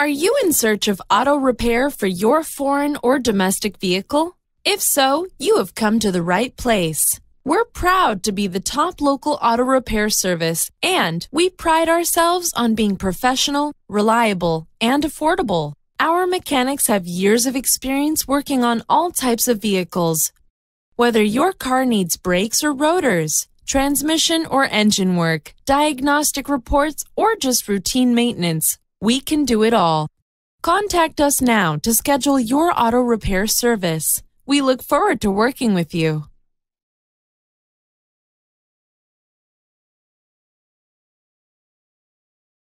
Are you in search of auto repair for your foreign or domestic vehicle? If so, you have come to the right place. We're proud to be the top local auto repair service, and we pride ourselves on being professional, reliable, and affordable. Our mechanics have years of experience working on all types of vehicles. Whether your car needs brakes or rotors, transmission or engine work, diagnostic reports, or just routine maintenance, we can do it all. Contact us now to schedule your auto repair service. We look forward to working with you.